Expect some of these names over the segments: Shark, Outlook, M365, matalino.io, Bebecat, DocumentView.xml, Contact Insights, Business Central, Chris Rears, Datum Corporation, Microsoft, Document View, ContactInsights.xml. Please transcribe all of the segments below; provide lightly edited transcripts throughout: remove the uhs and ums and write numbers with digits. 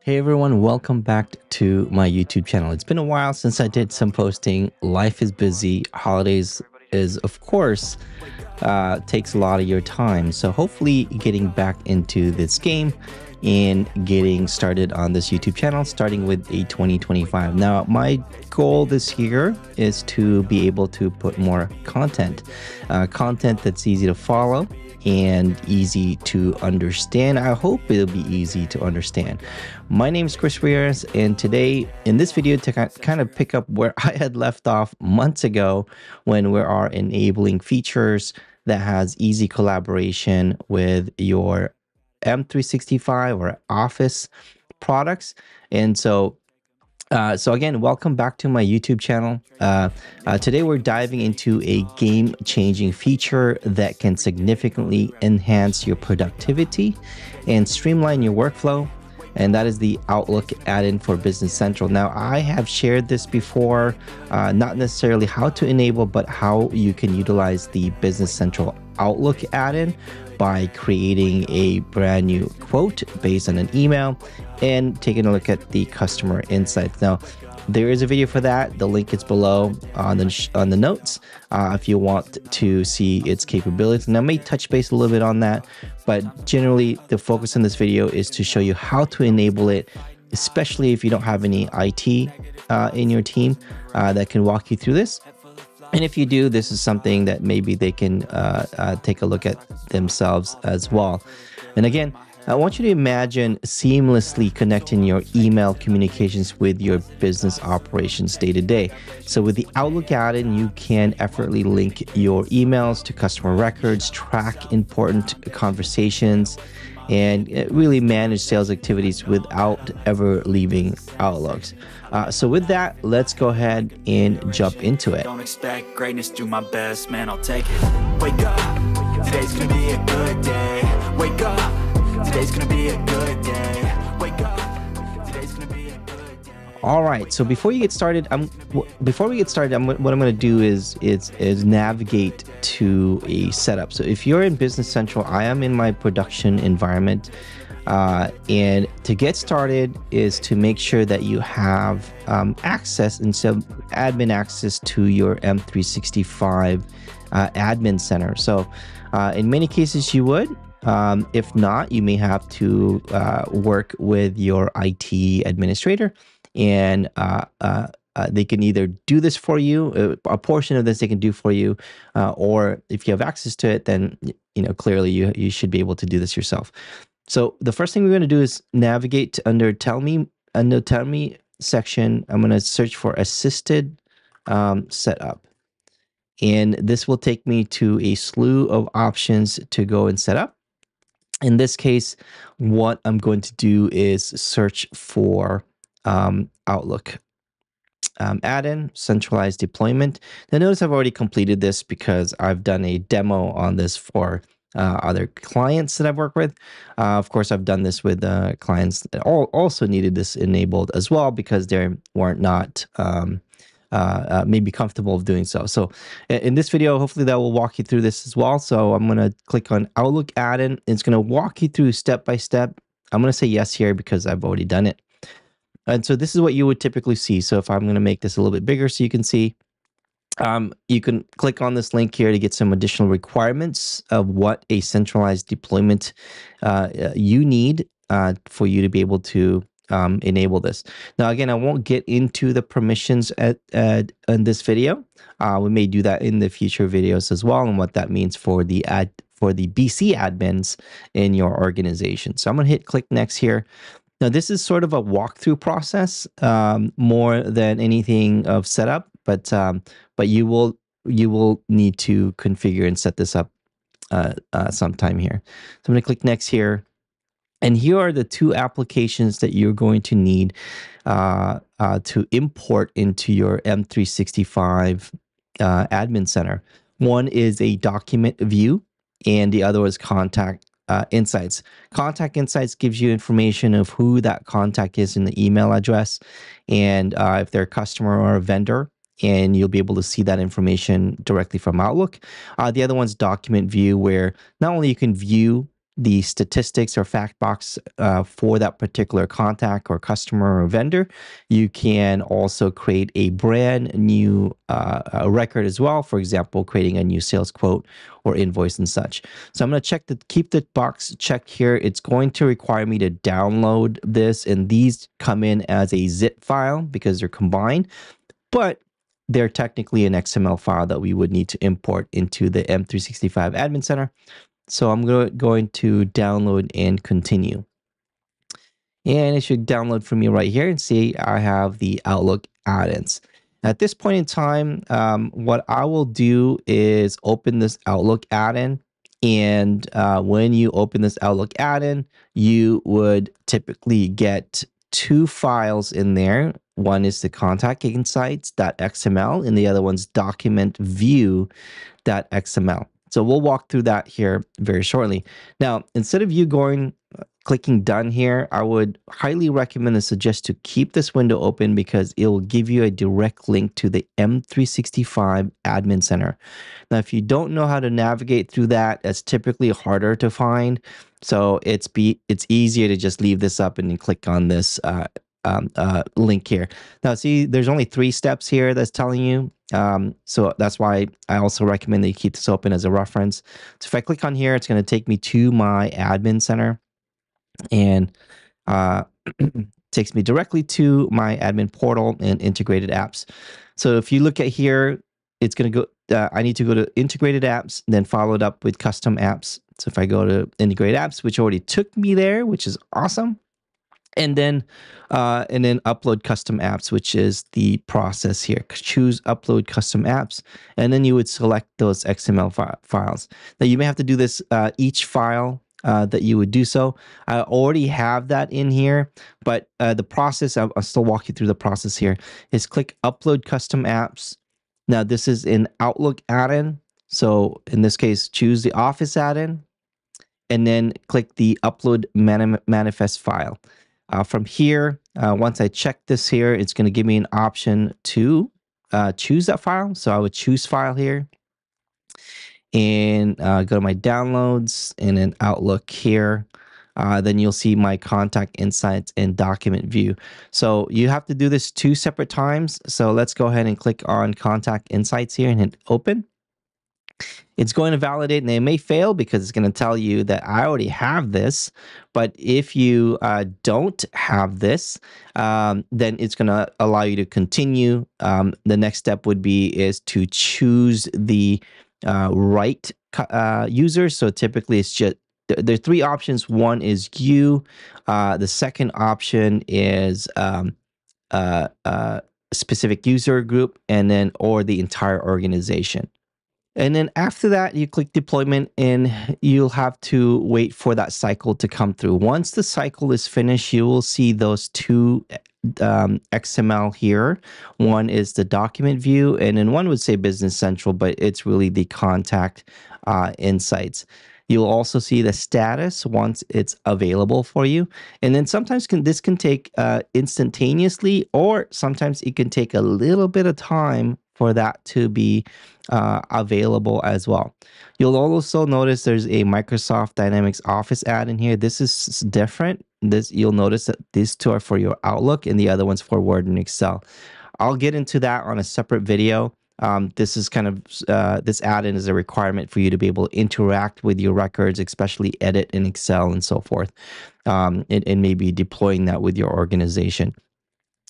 Hey everyone, welcome back to my YouTube channel. It's been a while since I did some posting. Life is busy. Holidays is, of course, takes a lot of your time. So hopefully getting back into this game and getting started on this YouTube channel, starting with a 2025. Now, my goal this year is to be able to put more content, content that's easy to follow and easy to understand. I hope it'll be easy to understand. My name is Chris Rears, and today in this video to kind of pick up where I had left off months ago when we are enabling features that has easy collaboration with your M365 or Office products. And so again, welcome back to my YouTube channel. Today we're diving into a game-changing feature that can significantly enhance your productivity and streamline your workflow, and that is the Outlook add-in for Business Central. Now, I have shared this before, not necessarily how to enable, but how you can utilize the Business Central Outlook add-in by creating a brand new quote based on an email and taking a look at the customer insights. Now, there is a video for that. The link is below on the notes if you want to see its capabilities. And I may touch base a little bit on that, but generally the focus in this video is to show you how to enable it, especially if you don't have any IT in your team that can walk you through this. And if you do, this is something that maybe they can take a look at themselves as well. And again, I want you to imagine seamlessly connecting your email communications with your business operations day to day. So with the Outlook add-in, you can effortlessly link your emails to customer records, track important conversations, and really manage sales activities without ever leaving Outlook. So with that, let's go ahead and jump into it. Don't expect greatness, do my best, man, I'll take it. Wake up, today's gonna be a good day. Wake up, today's gonna be a good day. Wake up, today's gonna be a good day. All right, so before you get started, what I'm gonna do is navigate to a setup. So if you're in Business Central, I am in my production environment. And to get started is to make sure that you have access and some admin access to your M365 admin center. So in many cases you would. If not, you may have to work with your IT administrator, and they can either do this for you, a portion of this they can do for you, or if you have access to it, then you know clearly you should be able to do this yourself. So the first thing we're going to do is navigate under Tell Me section. I'm going to search for Assisted Setup, and this will take me to a slew of options to go and set up. In this case, what I'm going to do is search for Outlook add-in, centralized deployment. Now notice I've already completed this because I've done a demo on this for other clients that I've worked with. Of course, I've done this with clients that also needed this enabled as well because they weren't maybe comfortable of doing so. So in this video, hopefully that will walk you through this as well. So I'm going to click on Outlook add-in. It's going to walk you through step by step. I'm going to say yes here because I've already done it. And so this is what you would typically see. So if I'm going to make this a little bit bigger so you can see, you can click on this link here to get some additional requirements of what a centralized deployment you need for you to be able to enable this. Now, again, I won't get into the permissions in this video. We may do that in the future videos as well, and what that means for the BC admins in your organization. So I'm going to hit click next here. Now, this is sort of a walkthrough process more than anything of setup, but you will need to configure and set this up sometime here. So I'm going to click next here, and here are the two applications that you're going to need to import into your M365 admin center. One is a document view, and the other is Contact Insights. Contact Insights gives you information of who that contact is in the email address, and if they're a customer or a vendor, and you'll be able to see that information directly from Outlook. The other one's Document View, where not only you can view the statistics or fact box for that particular contact or customer or vendor. You can also create a brand new record as well, for example, creating a new sales quote or invoice and such. So I'm going to check the keep the box checked here. It's going to require me to download this, and these come in as a zip file because they're combined, but they're technically an XML file that we would need to import into the M365 Admin Center. So I'm going to download and continue. And it should download for me right here, and see I have the Outlook add-ins. At this point in time, what I will do is open this Outlook add-in. And when you open this Outlook add-in, you would typically get two files in there. One is the ContactInsights.xml, and the other one's DocumentView.xml. So we'll walk through that here very shortly. Now, instead of you clicking done here, I would highly recommend and suggest to keep this window open, because it will give you a direct link to the M365 Admin Center. Now, if you don't know how to navigate through that, that's typically harder to find. So it's easier to just leave this up and then click on this link here. Now, see, there's only 3 steps here that's telling you. So that's why I also recommend that you keep this open as a reference. So if I click on here, it's going to take me to my Admin Center, and takes me directly to my admin portal and integrated apps. So if you look at here, it's going to go, I need to go to integrated apps, then followed up with custom apps. So if I go to integrated apps, which already took me there, which is awesome. And then upload custom apps, which is the process here. Choose upload custom apps, and then you would select those XML files. Now, you may have to do this each file that you would do so. I already have that in here, but the process, I'll still walk you through the process here, is click upload custom apps. Now, this is an Outlook add-in. So in this case, choose the Office add-in, and then click the upload manifest file. From here, once I check this here, it's going to give me an option to choose that file. So I would choose file here, and go to my downloads, and then Outlook here. Then you'll see my Contact Insights and Document View. So you have to do this 2 separate times. So let's go ahead and click on Contact Insights here and hit open. It's going to validate, and it may fail because it's going to tell you that I already have this. But if you don't have this, then it's going to allow you to continue. The next step would be is to choose the right user. So typically it's just, there are 3 options. One is you. The second option is specific user group, and then or the entire organization. And then after that, you click deployment, and you'll have to wait for that cycle to come through. Once the cycle is finished, you will see those 2 XML here. One is the document view, and then one would say Business Central, but it's really the Contact Insights. You'll also see the status once it's available for you. And then sometimes this can take instantaneously, or sometimes it can take a little bit of time for that to be available as well. You'll also notice there's a Microsoft Dynamics Office add-in here. This is different. This, you'll notice that these 2 are for your Outlook, and the other one's for Word and Excel. I'll get into that on a separate video. This is kind of, this add-in is a requirement for you to be able to interact with your records, especially edit in Excel and so forth, and maybe deploying that with your organization.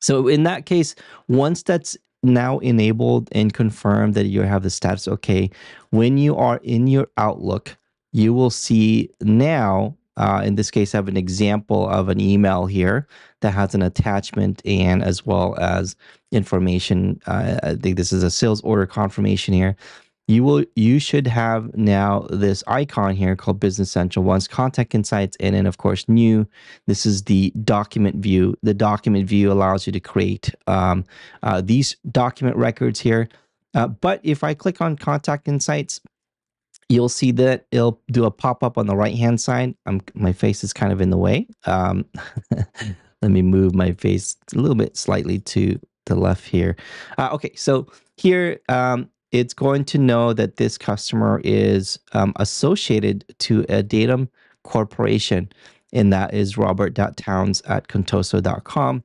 So in that case, once that's now enabled and confirmed that you have the status okay, when you are in your Outlook, you will see now, in this case, I have an example of an email here that has an attachment and as well as information. I think this is a sales order confirmation here. You should have now this icon here called Business Central, one's Contact Insights, and then of course new. This is the document view. The document view allows you to create these document records here. But if I click on Contact Insights, you'll see that it'll do a pop-up on the right-hand side. My face is kind of in the way. Let me move my face a little bit slightly to the left here. Okay, so here, it's going to know that this customer is associated to a Datum Corporation, and that is robert.towns@contoso.com.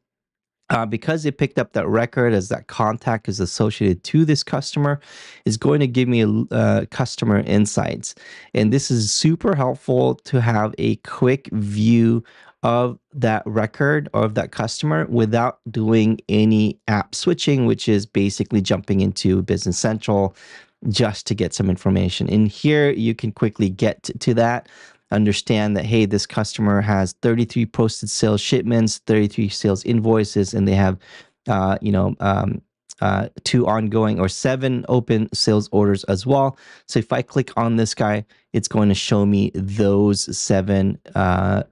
Because they picked up that record as that contact is associated to this customer, is going to give me customer insights. And this is super helpful to have a quick view of that record or of that customer without doing any app switching, which is basically jumping into Business Central just to get some information. And here you can quickly get to that. Understand that, hey, this customer has 33 posted sales shipments, 33 sales invoices, and they have, 2 ongoing or 7 open sales orders as well. So if I click on this guy, it's going to show me those 7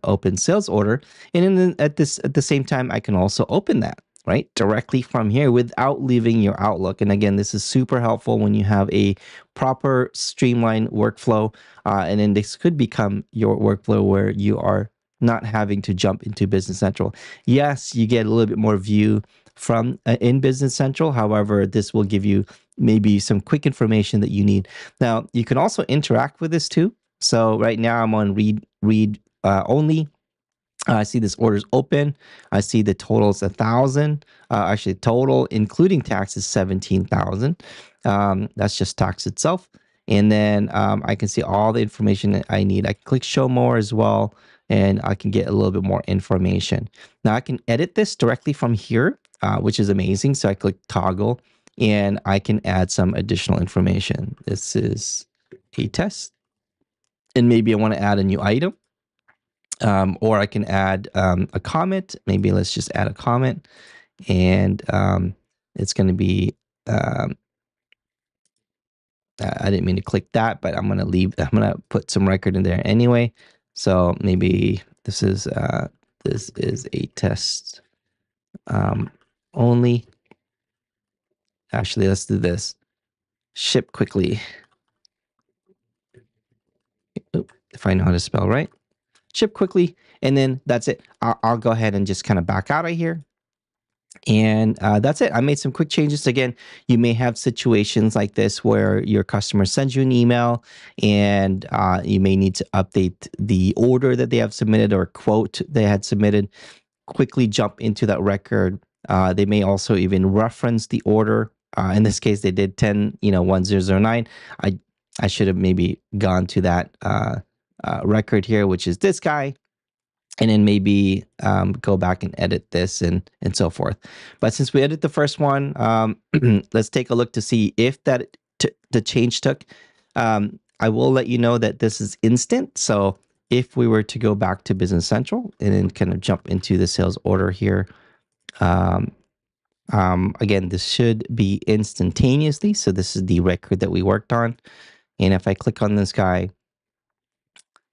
open sales order. And then at the same time, I can also open that, right, directly from here without leaving your Outlook. And again, this is super helpful when you have a proper streamlined workflow. And then this could become your workflow where you are not having to jump into Business Central. Yes, you get a little bit more view from in Business Central. However, this will give you maybe some quick information that you need. Now, you can also interact with this too. So right now I'm on read only. I see this order's open. I see the total is 1,000. Actually, total including tax is 17,000. That's just tax itself. And then I can see all the information that I need. I can click show more as well, and I can get a little bit more information. Now I can edit this directly from here, which is amazing. So I click toggle, and I can add some additional information. This is a test, and maybe I want to add a new item. Or I can add a comment. Maybe let's just add a comment, and it's going to be, I didn't mean to click that, but I'm going to leave, I'm going to put some record in there anyway. So maybe this is a test only. Actually, let's do this. Ship quickly. Oop, if I know how to spell right. Ship quickly, and then that's it. I'll go ahead and just kind of back out of here. And that's it. I made some quick changes. Again, you may have situations like this where your customer sends you an email, and you may need to update the order that they have submitted or quote they had submitted. Quickly jump into that record. They may also even reference the order. In this case, they did 10-1009. I should have maybe gone to that record here, which is this guy, and then maybe go back and edit this and so forth. But since we edit the first one, let's take a look to see if that the change took. I will let you know that this is instant. So if we were to go back to Business Central and then kind of jump into the sales order here, again, this should be instantaneously. So this is the record that we worked on. And if I click on this guy,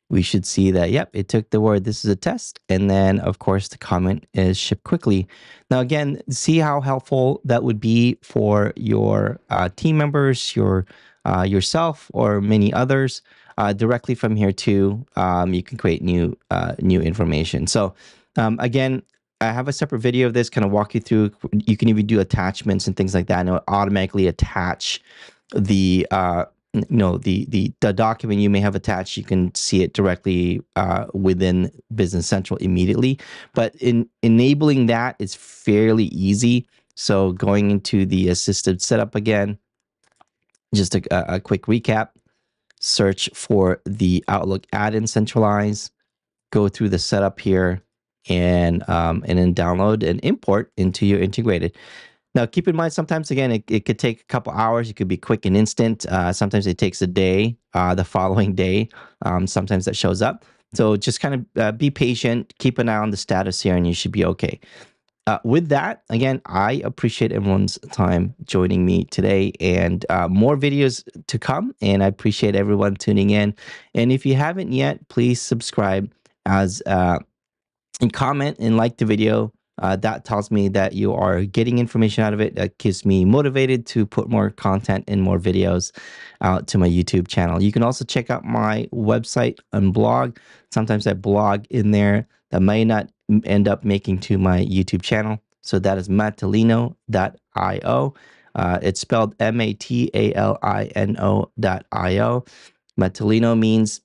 we should see that, yep, it took the word, this is a test. And then, of course, the comment is ship quickly. Now, again, see how helpful that would be for your team members, your yourself, or many others. Directly from here, too, you can create new, new information. So, again, I have a separate video of this, kind of walk you through. You can even do attachments and things like that, and it will automatically attach the the document you may have attached. You can see it directly within Business Central immediately. But in enabling that is fairly easy. So going into the assisted setup again, just a quick recap, search for the Outlook add-in centralize, go through the setup here, and then download and import into your integrated. Now, keep in mind, sometimes, again, it could take a couple hours. It could be quick and instant. Sometimes it takes a day, the following day. Sometimes that shows up. So just kind of be patient. Keep an eye on the status here, and you should be okay. With that, again, I appreciate everyone's time joining me today, and more videos to come. And I appreciate everyone tuning in. And if you haven't yet, please subscribe and comment and like the video. That tells me that you are getting information out of it. That keeps me motivated to put more content and more videos out to my YouTube channel. You can also check out my website and blog. Sometimes I blog in there that may not end up making to my YouTube channel. So that is matalino.io. It's spelled M-A-T-A-L-I-N-O.io. Matalino means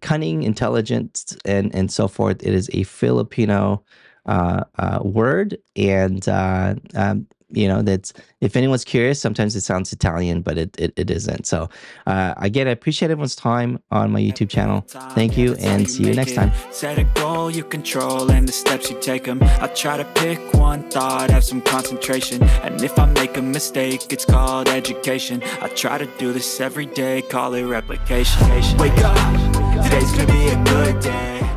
cunning, intelligent, and so forth. It is a Filipino word, and you know, that's, if anyone's curious, sometimes it sounds Italian, but it isn't. So again, I appreciate everyone's time on my YouTube channel. Thank you, and see you next time. Set a goal you control and the steps you take them. I try to pick one thought, have some concentration, and if I make a mistake, it's called education. I try to do this every day, call it replication. Wake up, today's gonna be a good day.